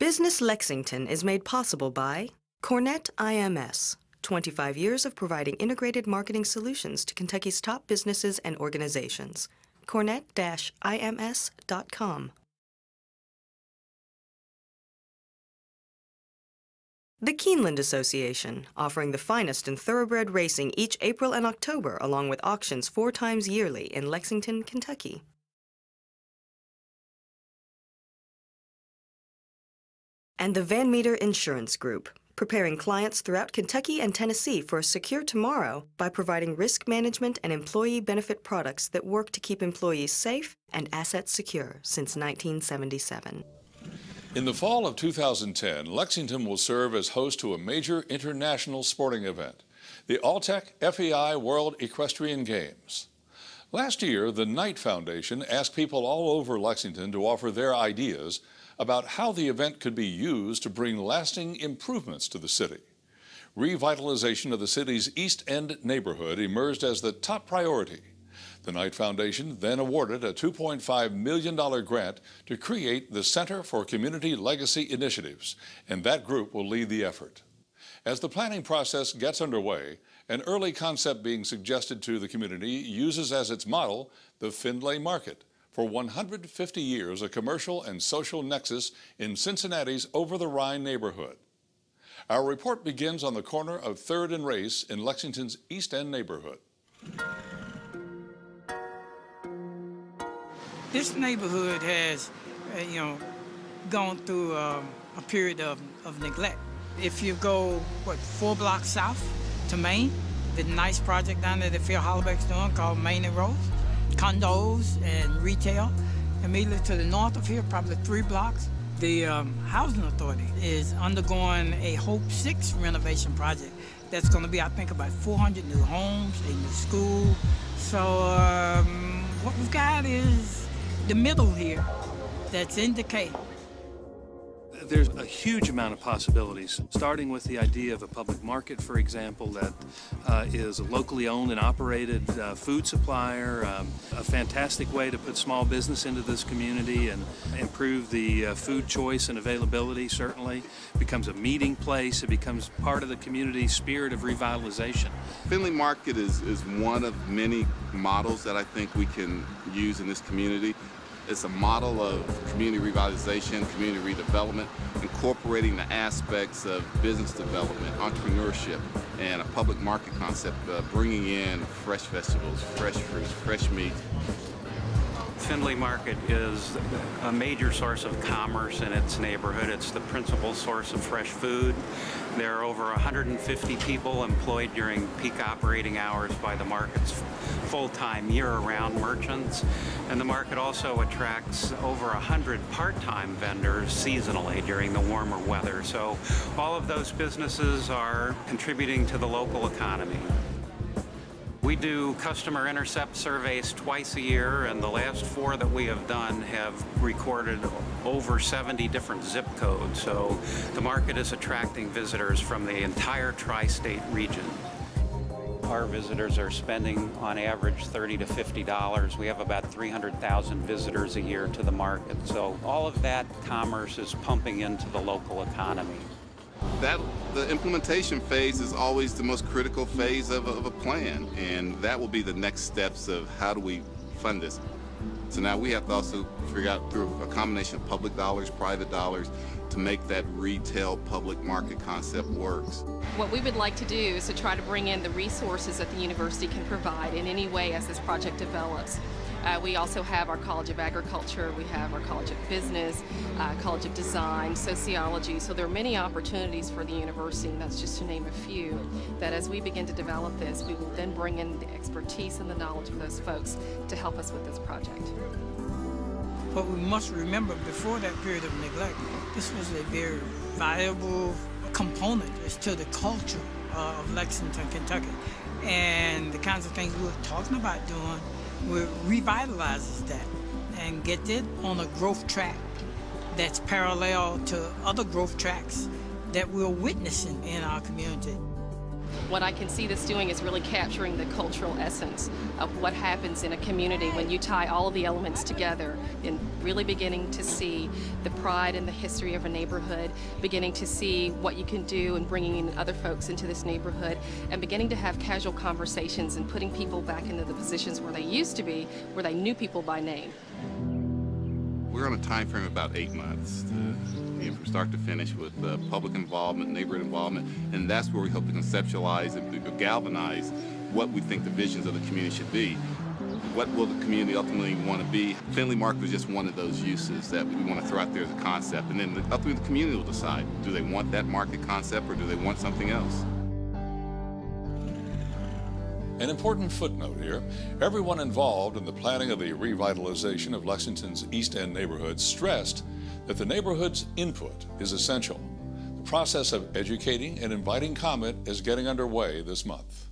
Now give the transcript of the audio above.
Business Lexington is made possible by Cornett IMS, 25 years of providing integrated marketing solutions to Kentucky's top businesses and organizations. Cornett-IMS.com. The Keeneland Association, offering the finest in thoroughbred racing each April and October, along with auctions 4 times yearly in Lexington, Kentucky. And the Van Meter Insurance Group, preparing clients throughout Kentucky and Tennessee for a secure tomorrow by providing risk management and employee benefit products that work to keep employees safe and assets secure since 1977. In the fall of 2010, Lexington will serve as host to a major international sporting event, the Alltech FEI World Equestrian Games. Last year, the Knight Foundation asked people all over Lexington to offer their ideas about how the event could be used to bring lasting improvements to the city. Revitalization of the city's East End neighborhood emerged as the top priority. The Knight Foundation then awarded a $2.5 million grant to create the Center for Community Legacy Initiatives, and that group will lead the effort. As the planning process gets underway, an early concept being suggested to the community uses as its model the Findlay Market, for 150 years a commercial and social nexus in Cincinnati's over-the-Rhine neighborhood. Our report begins on the corner of 3rd and Race in Lexington's East End neighborhood. This neighborhood has, gone through a period of neglect. If you go, 4 blocks south to Maine, the nice project down there that Phil Hollaback's doing called Maine and Rose, condos and retail. Immediately to the north of here, probably 3 blocks, the Housing Authority is undergoing a Hope Six renovation project that's going to be, I think, about 400 new homes, a new school. So what we've got is the middle here that's in decay. There's a huge amount of possibilities, starting with the idea of a public market, for example, that is a locally owned and operated food supplier, a fantastic way to put small business into this community and improve the food choice and availability, certainly. It becomes a meeting place. It becomes part of the community spirit of revitalization. Findlay Market is one of many models that I think we can use in this community. It's a model of community revitalization, community redevelopment, incorporating the aspects of business development, entrepreneurship, and a public market concept, bringing in fresh vegetables, fresh fruits, fresh meat. Findlay Market is a major source of commerce in its neighborhood. It's the principal source of fresh food. There are over 150 people employed during peak operating hours by the market's full-time year-round merchants. And the market also attracts over 100 part-time vendors seasonally during the warmer weather. So all of those businesses are contributing to the local economy. We do customer intercept surveys twice a year, and the last 4 that we have done have recorded over 70 different zip codes. So the market is attracting visitors from the entire tri-state region. Our visitors are spending on average $30 to $50. We have about 300,000 visitors a year to the market. So all of that commerce is pumping into the local economy. The implementation phase is always the most critical phase of a plan, and that will be the next steps of how do we fund this. So now we have to also figure out through a combination of public dollars, private dollars, to make that retail public market concept works. What we would like to do is to try to bring in the resources that the university can provide in any way as this project develops. We also have our College of Agriculture, we have our College of Business, College of Design, Sociology, so there are many opportunities for the university, and that's just to name a few, that as we begin to develop this, we will then bring in the expertise and the knowledge of those folks to help us with this project. But we must remember, before that period of neglect, this was a very viable component as to the culture of Lexington, Kentucky, and the kinds of things we were talking about doing revitalizes that and gets it on a growth track that's parallel to other growth tracks that we're witnessing in our community. What I can see this doing is really capturing the cultural essence of what happens in a community when you tie all of the elements together, and really beginning to see the pride and the history of a neighborhood, beginning to see what you can do and bringing in other folks into this neighborhood, and beginning to have casual conversations and putting people back into the positions where they used to be, where they knew people by name. We're on a time frame of about 8 months from start to finish with public involvement, neighborhood involvement, and that's where we hope to conceptualize and galvanize what we think the visions of the community should be. What will the community ultimately want to be? Findlay Market was just one of those uses that we want to throw out there as a concept, and then ultimately the community will decide, do they want that market concept or do they want something else? An important footnote here, everyone involved in the planning of the revitalization of Lexington's East End neighborhood stressed that the neighborhood's input is essential. The process of educating and inviting comment is getting underway this month.